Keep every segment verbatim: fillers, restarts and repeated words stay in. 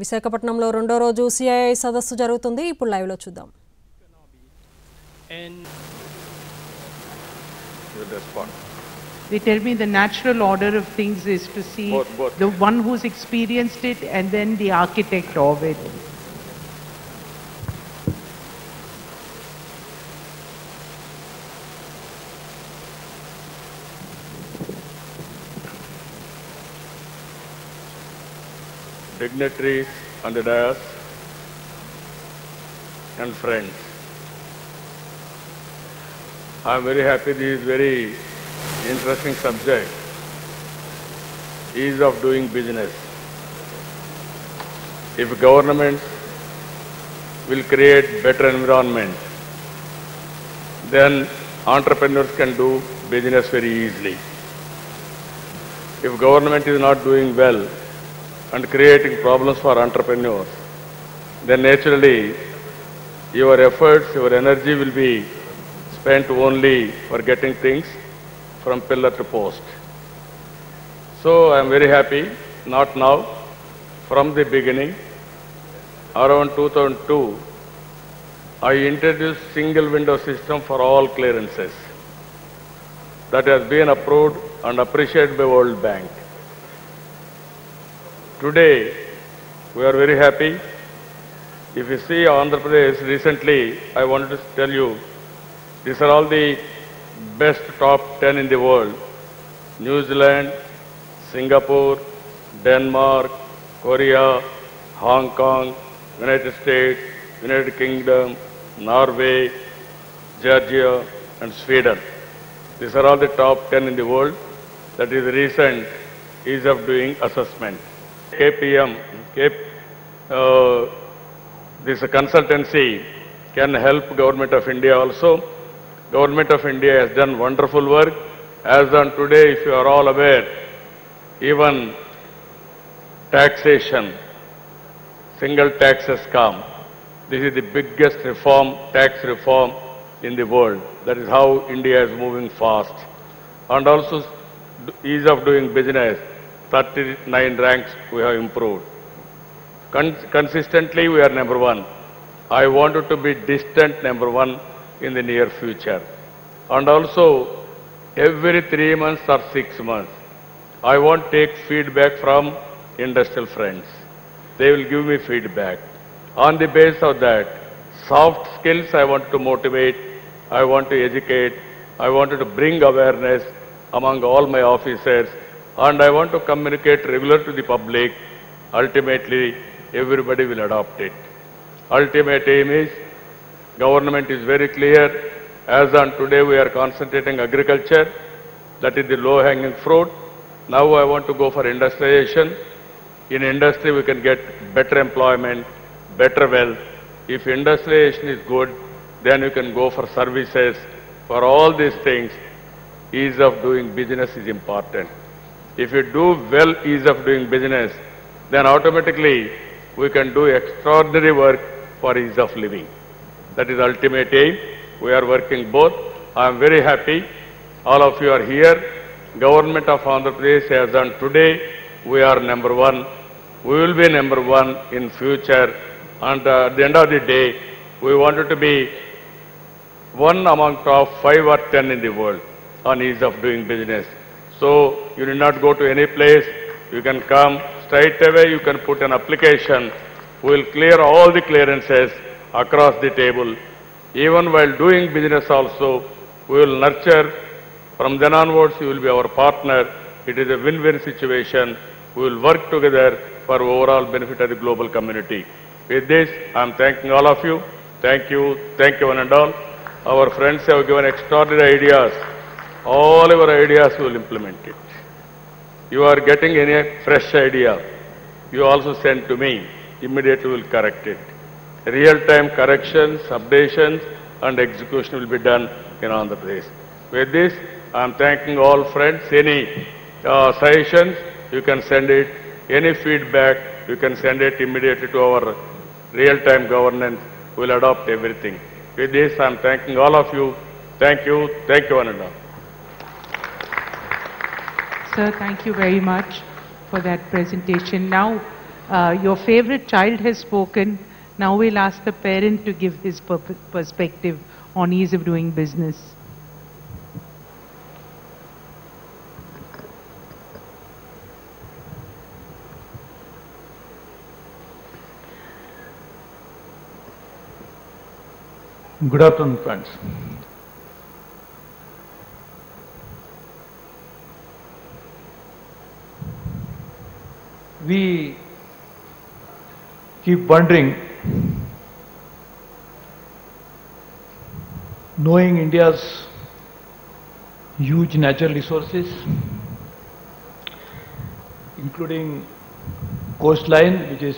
విశాఖపట్నంలో రెండో రోజు సిఐఐ సదస్సు జరుగుతుంది. ఇప్పుడు లైవ్ లో చూద్దాం. They tell me the natural order of things is to see both, both. the one who's experienced it and then the architect of it. Dignitaries on the dais and friends. I am very happy this is very interesting subject, ease of doing business. If governments will create better environment, then entrepreneurs can do business very easily. If government is not doing well, and creating problems for entrepreneurs, then naturally your efforts, your energy will be spent only for getting things from pillar to post. So I am very happy, not now, from the beginning, around two thousand two, I introduced single window system for all clearances. That has been approved and appreciated by World Bank. Today, we are very happy. If you see Andhra Pradesh recently, I wanted to tell you, these are all the best top ten in the world. New Zealand, Singapore, Denmark, Korea, Hong Kong, United States, United Kingdom, Norway, Georgia, and Sweden. These are all the top ten in the world. That is recent ease of doing assessment. K P M, uh, this consultancy can help Government of India also. Government of India has done wonderful work. As on today, if you are all aware, even taxation, single tax has come. This is the biggest reform, tax reform in the world. That is how India is moving fast. And also ease of doing business. thirty-nine ranks we have improved. Con consistently we are number one. I wanted to be distant number one in the near future. And also every three months or six months, I want to take feedback from industrial friends. They will give me feedback. On the basis of that, soft skills I want to motivate, I want to educate, I wanted to bring awareness among all my officers. And I want to communicate regular to the public. Ultimately, everybody will adopt it. Ultimate aim is, government is very clear. As on today, we are concentrating agriculture. That is the low-hanging fruit. Now I want to go for industrialization. In industry, we can get better employment, better wealth. If industrialization is good, then you can go for services. For all these things, ease of doing business is important. If you do well ease of doing business, then automatically we can do extraordinary work for ease of living. That is ultimate aim. We are working both. I am very happy. All of you are here. Government of Andhra Pradesh has done today. We are number one. We will be number one in future. And uh, at the end of the day, we wanted to be one among top five or ten in the world on ease of doing business. So you need not go to any place, you can come straight away, you can put an application, we will clear all the clearances across the table. Even while doing business also, we will nurture, from then onwards you will be our partner, it is a win-win situation, we will work together for overall benefit of the global community. With this, I am thanking all of you, thank you, thank you one and all. Our friends have given extraordinary ideas. All your ideas will implement it. You are getting any fresh idea, you also send to me, immediately will correct it. Real-time corrections, updations and execution will be done in Andhra Pradesh. With this, I am thanking all friends. Any uh, suggestions, you can send it. Any feedback, you can send it immediately to our real-time governance. We will adopt everything. With this, I am thanking all of you. Thank you. Thank you, one and all. Sir, thank you very much for that presentation. Now, Uh, your favorite child has spoken. Now we'll ask the parent to give his per perspective on ease of doing business. Good afternoon, friends. We keep wondering, knowing India's huge natural resources, including coastline, which is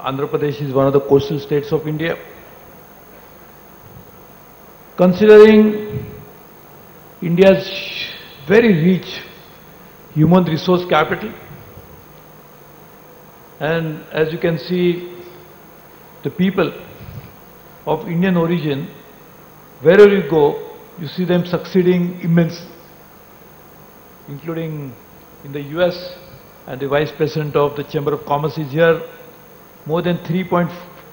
Andhra Pradesh is one of the coastal states of India. Considering India's very rich human resource capital, and as you can see, the people of Indian origin, wherever you go, you see them succeeding immensely, including in the U S, and the Vice President of the Chamber of Commerce is here. More than three point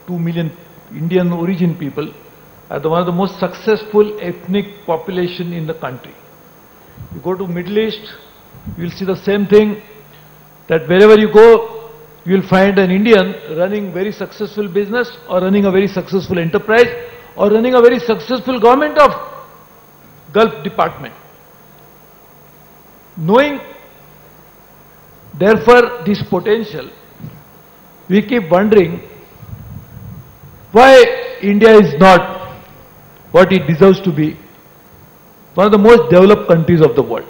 two million Indian origin people are the one of the most successful ethnic population in the country. You go to Middle East, you will see the same thing, that wherever you go, you will find an Indian running very successful business or running a very successful enterprise or running a very successful government of Gulf department. Knowing, therefore, this potential, we keep wondering why India is not what it deserves to be, one of the most developed countries of the world.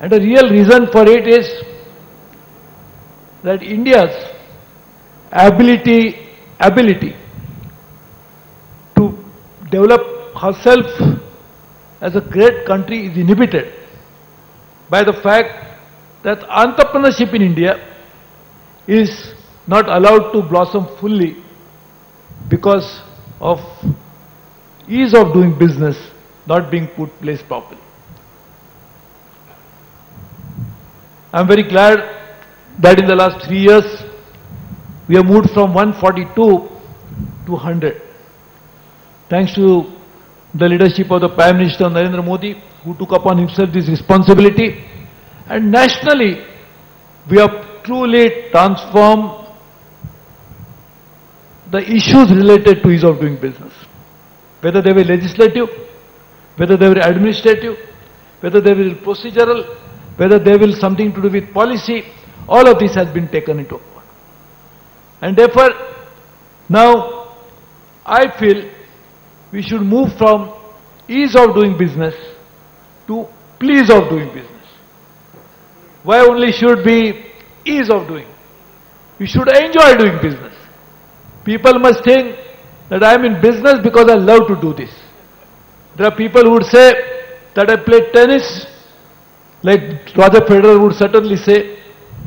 And the real reason for it is that India's ability, ability to develop herself as a great country is inhibited by the fact that entrepreneurship in India is not allowed to blossom fully because of ease of doing business not being put in place properly. I am very glad that in the last three years we have moved from one forty-two to one hundred. Thanks to the leadership of the Prime Minister Narendra Modi, who took upon himself this responsibility. And nationally, we have truly transformed the issues related to ease of doing business. Whether they were legislative, whether they were administrative, whether they were procedural, whether there will something to do with policy, all of this has been taken into account. And therefore, now I feel we should move from ease of doing business to please of doing business. Why only should be ease of doing? We should enjoy doing business. People must think that I am in business because I love to do this. There are people who would say that I play tennis. Like Roger Federer would certainly say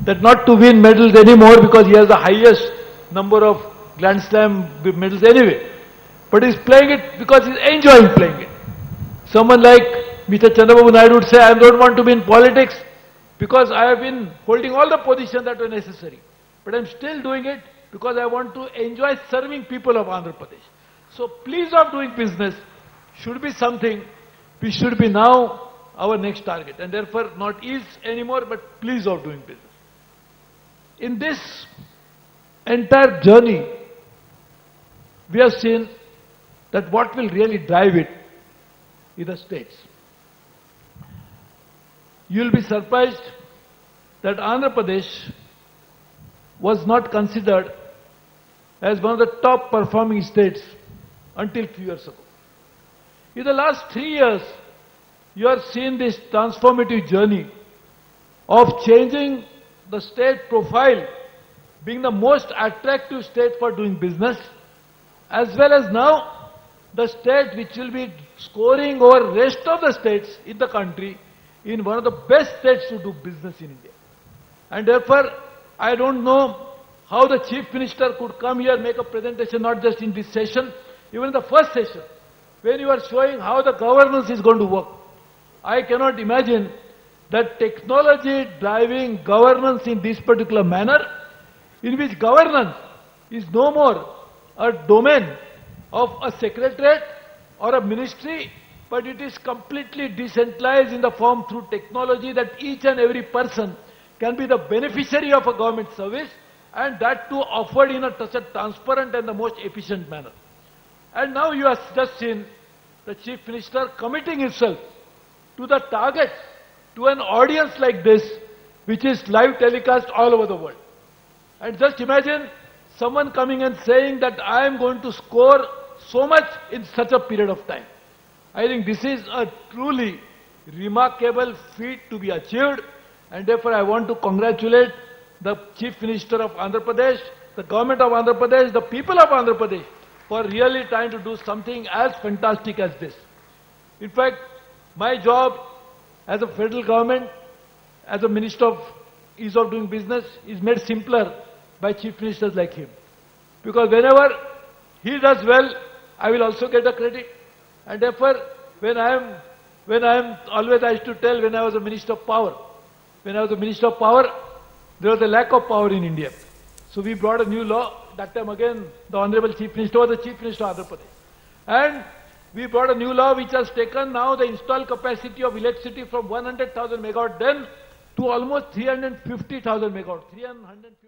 that not to win medals anymore because he has the highest number of Grand Slam medals anyway. But he's playing it because he's enjoying playing it. Someone like Mister Chandrababu Naidu would say, I don't want to be in politics because I have been holding all the positions that were necessary. But I'm still doing it because I want to enjoy serving people of Andhra Pradesh. So please of doing business should be something we should be now our next target, and therefore not ease anymore but please of doing business. In this entire journey, we have seen that what will really drive it is the states. You will be surprised that Andhra Pradesh was not considered as one of the top performing states until few years ago. In the last three years, you are seeing this transformative journey of changing the state profile, being the most attractive state for doing business, as well as now the state which will be scoring over rest of the states in the country in one of the best states to do business in India. And therefore, I don't know how the Chief Minister could come here, make a presentation not just in this session, even in the first session, when you are showing how the governance is going to work. I cannot imagine that technology driving governance in this particular manner, in which governance is no more a domain of a secretariat or a ministry, but it is completely decentralized in the form through technology that each and every person can be the beneficiary of a government service, and that too offered in a, such a transparent and the most efficient manner. And now you have just seen the Chief Minister committing himself to the target, to an audience like this, which is live telecast all over the world. And just imagine someone coming and saying that I am going to score so much in such a period of time. I think this is a truly remarkable feat to be achieved, and therefore I want to congratulate the Chief Minister of Andhra Pradesh, the government of Andhra Pradesh, the people of Andhra Pradesh, for really trying to do something as fantastic as this. In fact, my job as a federal government, as a minister of ease of doing business, is made simpler by chief ministers like him. Because whenever he does well, I will also get the credit. And therefore, when I am, when I am, always I used to tell when I was a minister of power, when I was a minister of power, there was a lack of power in India. So we brought a new law. That time again, the Honorable Chief Minister was the Chief Minister of Andhra Pradesh. And we brought a new law which has taken now the installed capacity of electricity from one hundred thousand megawatt then to almost three hundred fifty thousand megawatt. three hundred fifty